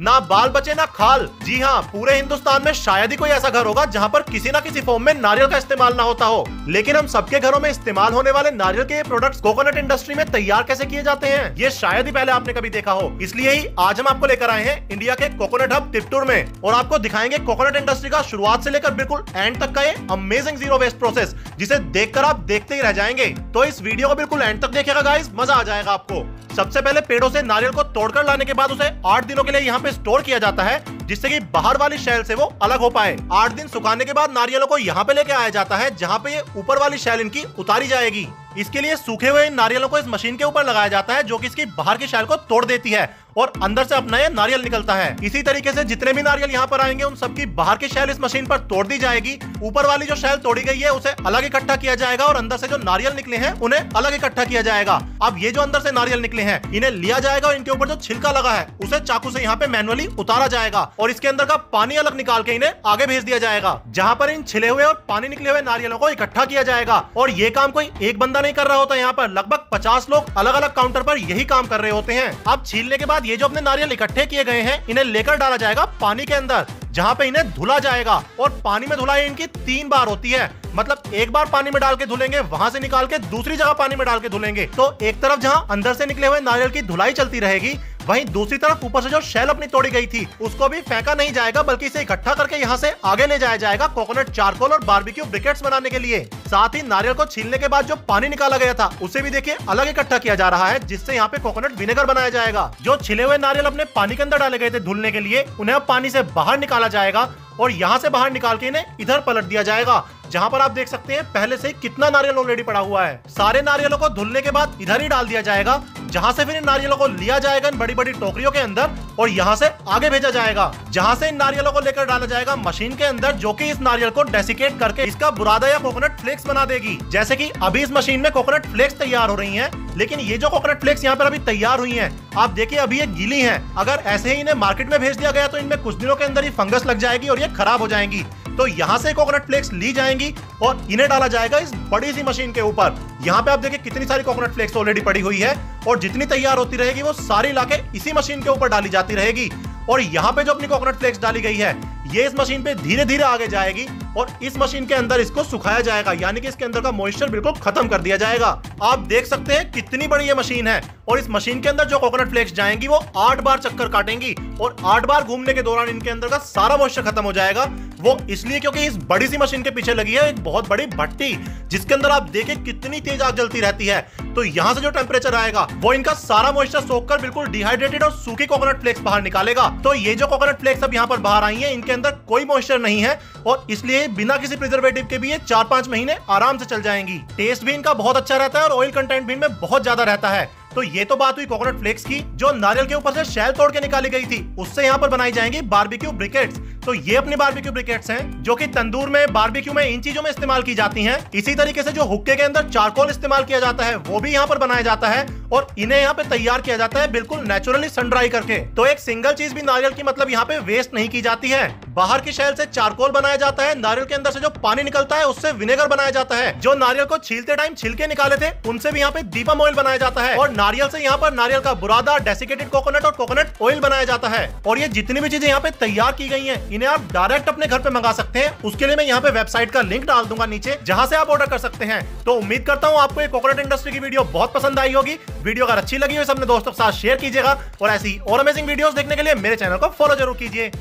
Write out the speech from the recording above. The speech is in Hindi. ना बाल बचे ना खाल। जी हाँ, पूरे हिंदुस्तान में शायद ही कोई ऐसा घर होगा जहाँ पर किसी ना किसी फॉर्म में नारियल का इस्तेमाल ना होता हो। लेकिन हम सबके घरों में इस्तेमाल होने वाले नारियल के ये प्रोडक्ट्स कोकोनट इंडस्ट्री में तैयार कैसे किए जाते हैं, ये शायद ही पहले आपने कभी देखा हो। इसलिए ही आज हम आपको लेकर आए हैं इंडिया के कोकोनट हब तिप्तुर में, और आपको दिखाएंगे कोकोनट इंडस्ट्री का शुरुआत से लेकर बिल्कुल एंड तक का ये अमेजिंग जीरो वेस्ट प्रोसेस, जिसे देख कर आप देखते ही रह जाएंगे। तो इस वीडियो को बिल्कुल एंड तक देखिएगा गाइस, मजा आ जाएगा आपको। सबसे पहले पेड़ों से नारियल को तोड़कर लाने के बाद उसे 8 दिनों के लिए यहाँ पे स्टोर किया जाता है, जिससे कि बाहर वाली शैल से वो अलग हो पाए। 8 दिन सुखाने के बाद नारियलों को यहाँ पे लेके आया जाता है, जहाँ पे ये ऊपर वाली शैल इनकी उतारी जाएगी। इसके लिए सूखे हुए इन नारियलों को इस मशीन के ऊपर लगाया जाता है, जो कि इसकी बाहर की शैल को तोड़ देती है और अंदर से अपना ये नारियल निकलता है। इसी तरीके से जितने भी नारियल यहाँ पर आएंगे उन सबकी बाहर की शैल इस मशीन पर तोड़ दी जाएगी। ऊपर वाली जो शैल तोड़ी गई है उसे अलग इकट्ठा किया जाएगा और अंदर से जो नारियल निकले हैं उन्हें अलग इकट्ठा किया जाएगा। अब ये जो अंदर से नारियल निकले हैं इन्हें लिया जाएगा और इनके ऊपर जो छिलका लगा है उसे चाकू से यहाँ पे मैनुअली उतारा जाएगा और इसके अंदर का पानी अलग निकाल के इन्हें आगे भेज दिया जाएगा, जहाँ पर इन छिले हुए और पानी निकले हुए नारियलों को इकट्ठा किया जाएगा। और ये काम कोई एक बंदा नहीं कर रहा होता, यहाँ पर लगभग 50 लोग अलग अलग काउंटर पर यही काम कर रहे होते हैं। अब छीलने के बाद ये जो अपने नारियल इकट्ठे किए गए हैं इन्हें लेकर डाला जाएगा पानी के अंदर, जहाँ पे इन्हें धुला जाएगा। और पानी में धुलाई इनकी 3 बार होती है, मतलब एक बार पानी में डाल के धुलेंगे, वहाँ से निकाल के दूसरी जगह पानी में डाल के धुलेंगे। तो एक तरफ जहाँ अंदर से निकले हुए नारियल की धुलाई चलती रहेगी, वहीं दूसरी तरफ ऊपर से जो शैल अपनी तोड़ी गई थी उसको भी फेंका नहीं जाएगा, बल्कि इसे इकट्ठा करके यहाँ से आगे ले जाया जाएगा कोकोनट चारकोल और बारबेक्यू ब्रिकेट्स बनाने के लिए। साथ ही नारियल को छीलने के बाद जो पानी निकाला गया था उसे भी देखिए अलग इकट्ठा किया जा रहा है, जिससे यहाँ पे कोकोनट विनेगर बनाया जाएगा। जो छिले हुए नारियल अपने पानी के अंदर डाले गए थे धुलने के लिए, उन्हें अब पानी से बाहर निकाला जाएगा और यहाँ से बाहर निकाल के इन्हें इधर पलट दिया जाएगा, जहाँ पर आप देख सकते हैं पहले से कितना नारियल ऑलरेडी पड़ा हुआ है। सारे नारियलों को धुलने के बाद इधर ही डाल दिया जाएगा, जहाँ से फिर इन नारियलों को लिया जाएगा इन बड़ी बड़ी टोकरियों के अंदर और यहाँ से आगे भेजा जाएगा, जहाँ से इन नारियलों को लेकर डाला जाएगा मशीन के अंदर, जो कि इस नारियल को डेसिकेट करके इसका बुरादा या कोकोनट फ्लेक्स बना देगी। जैसे कि अभी इस मशीन में कोकोनट फ्लेक्स तैयार हो रही है, लेकिन ये जो कोकोनट फ्लेक्स यहाँ पर अभी तैयार हुई है आप देखिए अभी ये गीली है। अगर ऐसे ही इन्हें मार्केट में भेज दिया गया तो इनमें कुछ दिनों के अंदर ही फंगस लग जाएगी और ये खराब हो जाएंगी। तो यहाँ से कोकोनट फ्लेक्स ली जाएंगी और इन्हें डाला जाएगा इस बड़ी सी मशीन के ऊपर। यहाँ पे आप देखिए कितनी सारी कोकोनट फ्लेक्स ऑलरेडी पड़ी हुई है और जितनी तैयार होती रहेगी वो सारी लाके इसी मशीन के ऊपर डाली जाती रहेगी। और यहाँ पे जो अपनी कोकोनट फ्लेक्स डाली गई है ये इस मशीन पे धीरे धीरे आगे जाएगी और इस मशीन के अंदर इसको सुखाया जाएगा, यानी कि इसके अंदर का मॉइस्चर बिल्कुल खत्म कर दिया जाएगा। आप देख सकते हैं कितनी बड़ी ये मशीन है और इस मशीन के अंदर जो कोकोनट फ्लेक्स जाएंगी वो 8 बार चक्कर काटेंगी और 8 बार घूमने के दौरान इनके अंदर का सारा मॉइस्चर खत्म हो जाएगा। वो इसलिए क्योंकि इस बड़ी सी मशीन के पीछे लगी है एक बहुत बड़ी भट्टी, जिसके अंदर आप देखिए कितनी तेज आग जलती रहती है। तो यहाँ से जो टेम्परेचर आएगा वो इनका सारा मॉइस्चर सोखकर बिल्कुल डिहाइड्रेटेड और सूखी कोकोनट फ्लेक्स बाहर निकालेगा। तो ये जो कोकोनट फ्लेक्स अब यहाँ पर बाहर आई है इनके अंदर कोई मॉइस्चर नहीं है और इसलिए बिना किसी प्रिजर्वेटिव के भी ये 4-5 महीने आराम से चल जाएंगी। टेस्ट भी इनका बहुत अच्छा रहता है और ऑयल कंटेंट भी इनमें बहुत ज्यादा रहता है। तो ये तो बात हुई कोकोनट फ्लेक्स की, जो नारियल के ऊपर से शैल तोड़ के निकाली गई थी उससे यहाँ पर बनाई जाएंगी बारबेक्यू ब्रिकेट्स। तो ये अपनी बारबेक्यू ब्रिकेट्स हैं जो कि तंदूर में, बारबेक्यू में, इन चीजों में इस्तेमाल की जाती हैं। इसी तरीके से जो हुक्के के अंदर चारकोल इस्तेमाल किया जाता है वो भी यहाँ पर बनाया जाता है और इन्हें यहाँ पे तैयार किया जाता है बिल्कुल नेचुरली सन ड्राई करके। तो एक सिंगल चीज भी नारियल की मतलब यहाँ पे वेस्ट नहीं की जाती है। बाहर की शैल से चारकोल बनाया जाता है, नारियल के अंदर से जो पानी निकलता है उससे विनेगर बनाया जाता है, जो नारियल को छीलते टाइम छिलके निकाले थे उनसे भी यहाँ पे दीपम ऑयल बनाया जाता है, और नारियल से यहाँ पर नारियल का बुरादा, डेसिकेटेड कोकोनट और कोकोनट ऑयल बनाया जाता है। और ये जितनी भी चीजें यहाँ पे तैयार की गई हैं इन्हें आप डायरेक्ट अपने घर पे मंगा सकते हैं। उसके लिए मैं यहाँ पे वेबसाइट का लिंक डाल दूंगा नीचे, जहाँ से आप ऑर्डर कर सकते हैं। तो उम्मीद करता हूँ आपको ये कोकोनट इंडस्ट्री की वीडियो बहुत पसंद आई होगी। वीडियो अगर अच्छी लगी हो अपने दोस्तों के साथ शेयर कीजिएगा और ऐसी और अमेजिंग वीडियोस देखने के लिए मेरे चैनल को फॉलो जरूर कीजिए।